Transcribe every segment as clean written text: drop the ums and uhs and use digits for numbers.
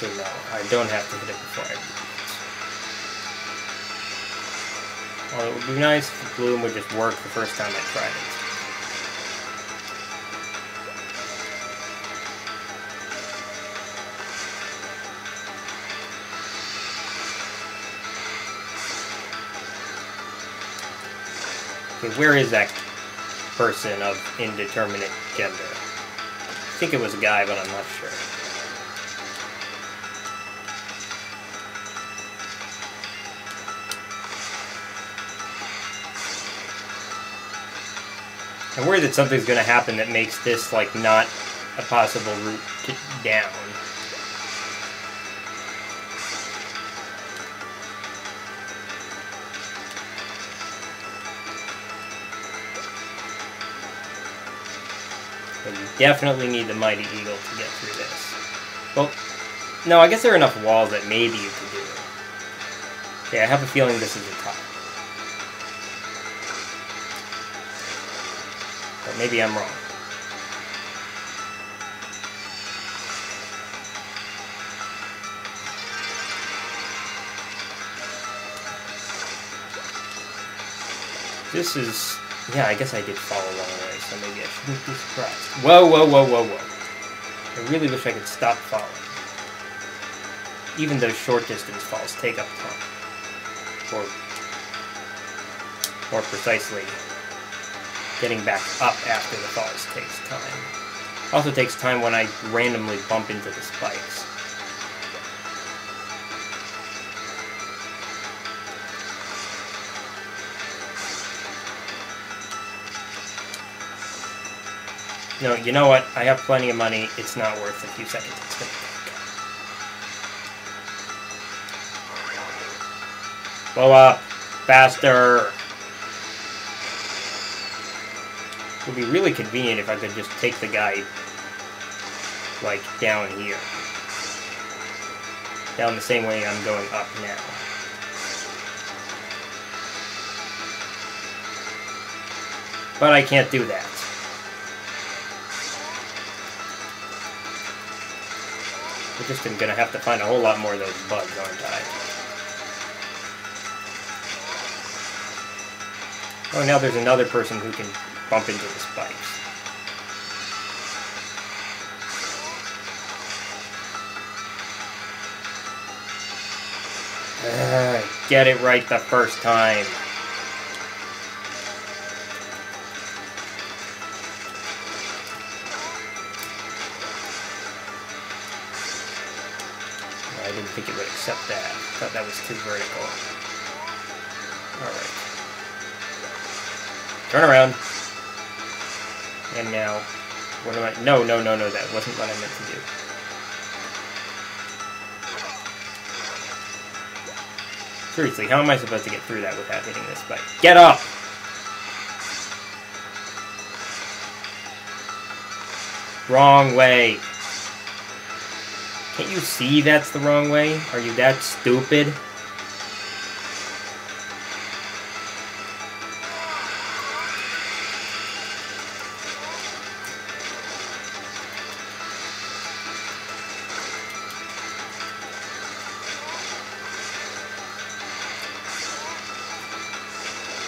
to now. I don't have to hit it before I do it. Or it would be nice if Bloom would just work the first time I tried it. Okay, where is that person of indeterminate gender? I think it was a guy, but I'm not sure. I'm worried that something's going to happen that makes this, like, not a possible route to down. But you definitely need the Mighty Eagle to get through this. Well, no, I guess there are enough walls that maybe you can do it. Okay, I have a feeling this is the top. But maybe I'm wrong. This is... yeah, I guess I did fall a long way, so maybe I shouldn't be surprised. Whoa, whoa, whoa, whoa, whoa. I really wish I could stop falling. Even though short distance falls take up time. Or, more precisely, getting back up after the falls takes time. Also takes time when I randomly bump into the spikes. No, you know what? I have plenty of money. It's not worth the few seconds it's going to take. Blow up! Faster! It would be really convenient if I could just take the guy, like, down here. Down the same way I'm going up now. But I can't do that. I just am gonna have to find a whole lot more of those bugs, aren't I? Oh, now there's another person who can bump into the spikes. Get it right the first time. I didn't think it would accept that. I thought that was too vertical. Alright. Turn around. And now, what am I... no, no, no, no, that wasn't what I meant to do. Seriously, how am I supposed to get through that without hitting this spike? Get up! Wrong way! Can't you see that's the wrong way? Are you that stupid?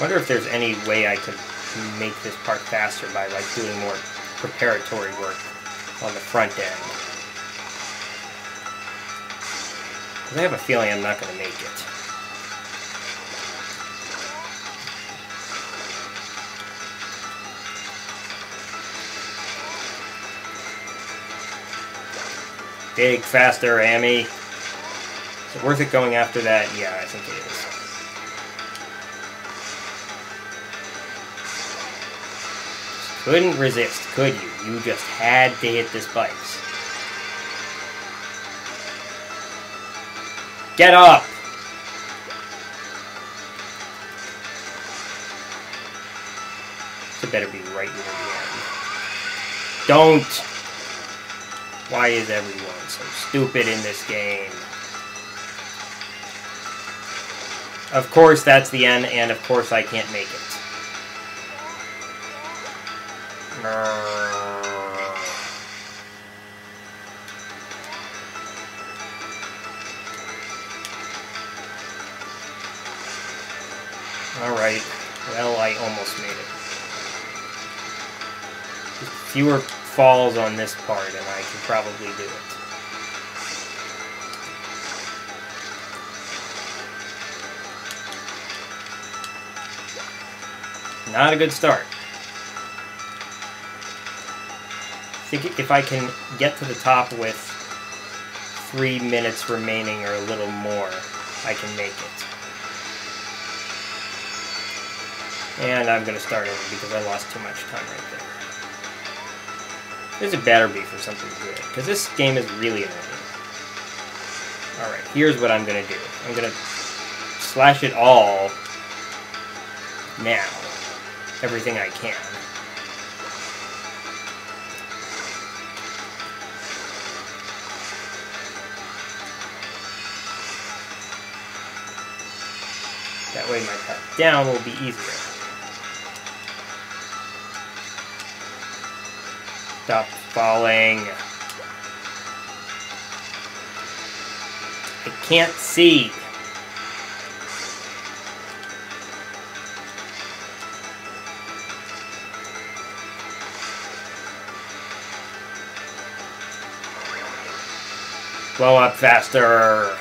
Wonder if there's any way I could make this part faster by, like, doing more preparatory work on the front end. I have a feeling I'm not going to make it. Dig faster, Amy. Is it worth it going after that? Yeah, I think it is. Couldn't resist, could you? You just had to hit the spikes. Get up! It better be right near the end. Don't! Why is everyone so stupid in this game? Of course that's the end, and of course I can't make it. Alright. Well, I almost made it. Fewer falls on this part, and I can probably do it. Not a good start. I think if I can get to the top with 3 minutes remaining or a little more, I can make it. And I'm going to start over because I lost too much time right there. There's a better be for something good, because this game is really annoying. Alright, here's what I'm going to do. I'm going to slash it all now. Everything I can. That way my path down will be easier. Stop falling. I can't see. Blow up faster.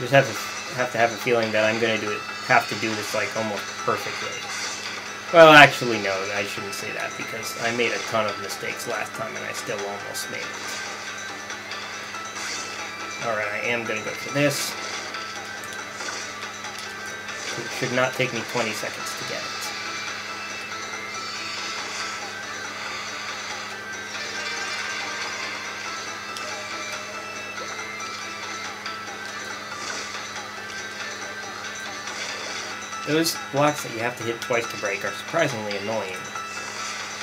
Just have to have a feeling that I'm gonna have to do this like almost perfectly. Well, actually, no, I shouldn't say that, because I made a ton of mistakes last time, and I still almost made it. Alright, I am going to go for this. It should not take me 20 seconds to get it. Those blocks that you have to hit twice to break are surprisingly annoying.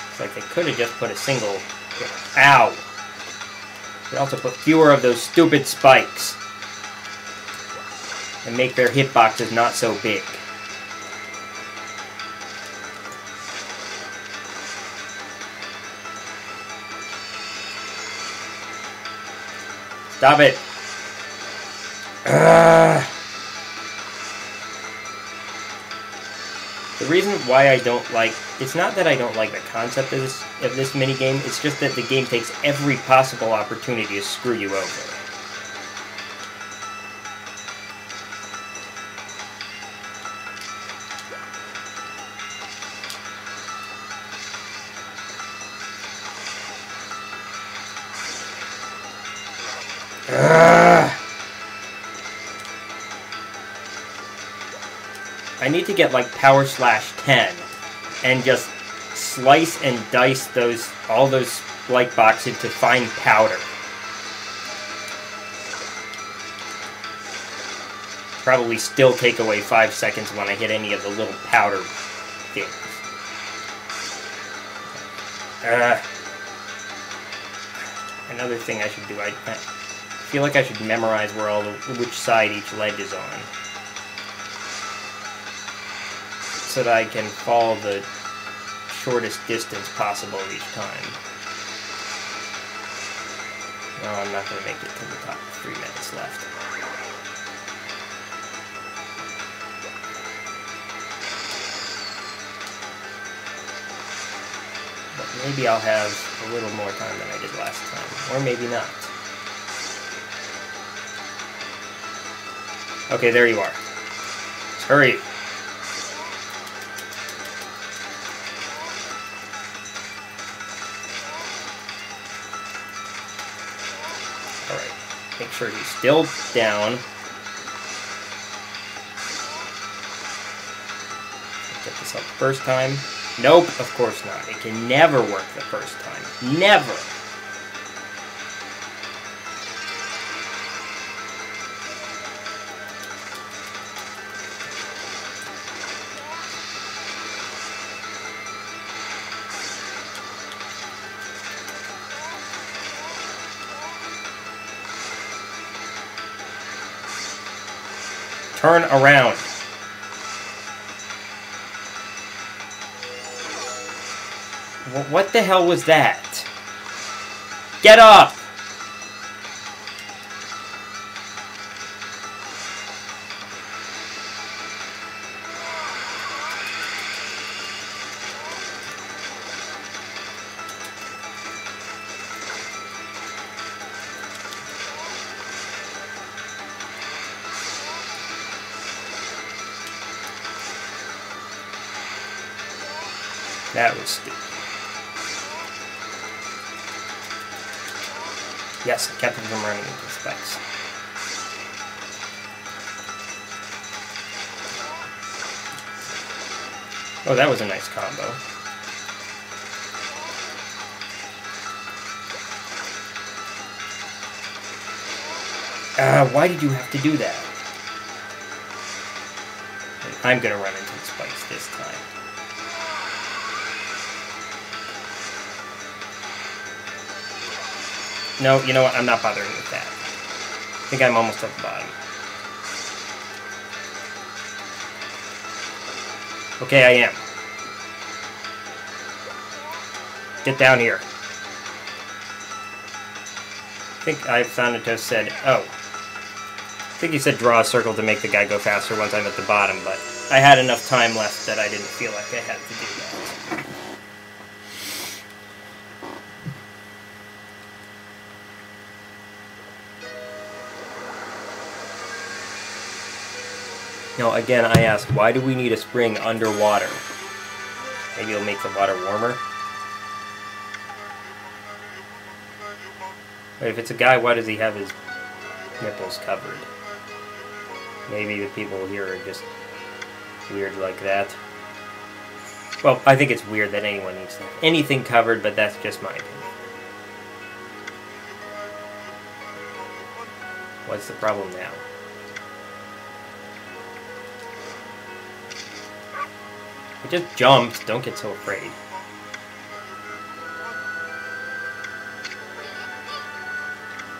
It's like they could have just put a single... Ow! They also put fewer of those stupid spikes. And make their hitboxes not so big. Stop it! The reason why I don't like... It's not that I don't like the concept of this minigame, it's just that the game takes every possible opportunity to screw you over. I need to get, like, Power Slash 10, and just slice and dice all those light boxes to fine powder. Probably still take away 5 seconds when I hit any of the little powder things. Another thing I should do, I feel like I should memorize which side each ledge is on, so that I can fall the shortest distance possible each time. No, I'm not going to make it to the top. 3 minutes left. But maybe I'll have a little more time than I did last time. Or maybe not. Okay, there you are. Let's hurry. Make sure he's still down. Get this up first time. Nope, of course not. It can never work the first time. Never! Turn around. What the hell was that? Get up! That was stupid. Yes, I kept him from running into specs. Oh, that was a nice combo. Why did you have to do that? And I'm gonna run into the spikes this time. No, you know what? I'm not bothering with that. I think I'm almost at the bottom. Okay, I am. Get down here. I think I found a toast said, oh. I think you said draw a circle to make the guy go faster once I'm at the bottom, but I had enough time left that I didn't feel like I had to do that. Now, again, I ask, why do we need a spring underwater? Maybe it'll make the water warmer? But if it's a guy, why does he have his nipples covered? Maybe the people here are just weird like that. Well, I think it's weird that anyone needs anything covered, but that's just my opinion. What's the problem now? I just jumped. Don't get so afraid.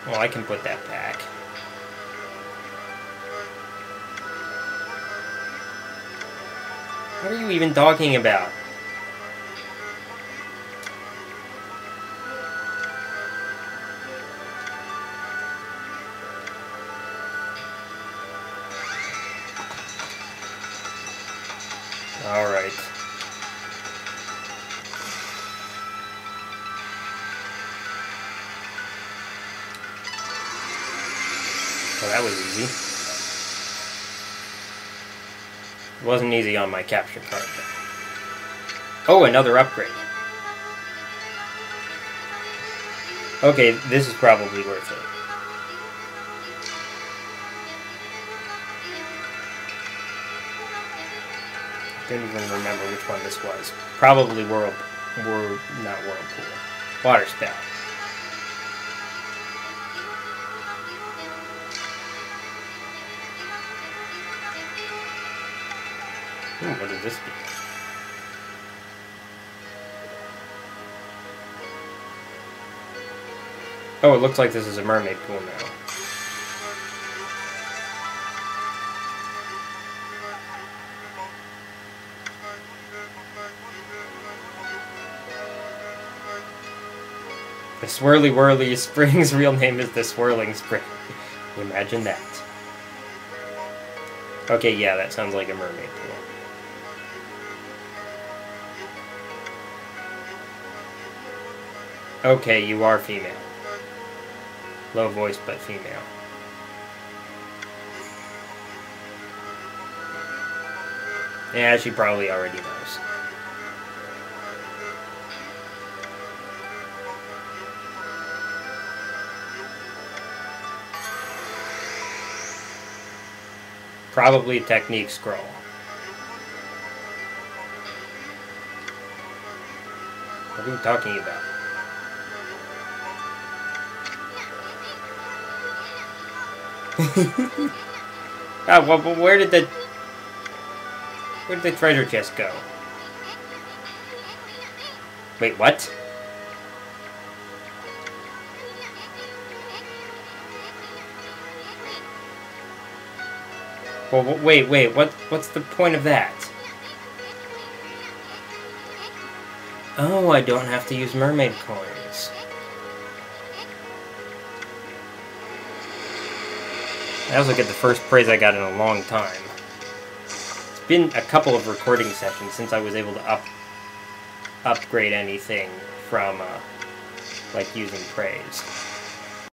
Oh, I can put that back. What are you even talking about? Oh, that was easy. It wasn't easy on my capture card, though. Oh, another upgrade. Okay, this is probably worth it. I don't even remember which one this was. Probably not Whirlpool. Waterspout. Ooh, what does this do? Oh, it looks like this is a mermaid pool now. The Swirly Whirly Spring's real name is the Swirling Spring. Imagine that. Okay, yeah, that sounds like a mermaid pool. Okay, you are female. Low voice, but female. Yeah, she probably already knows. Probably a technique scroll. What are you talking about? God, well, where did the treasure chest go? Wait, what? Well, wait, what's the point of that? Oh, I don't have to use mermaid coins. I also get the first praise I got in a long time. It's been a couple of recording sessions since I was able to upgrade anything from, like, using praise.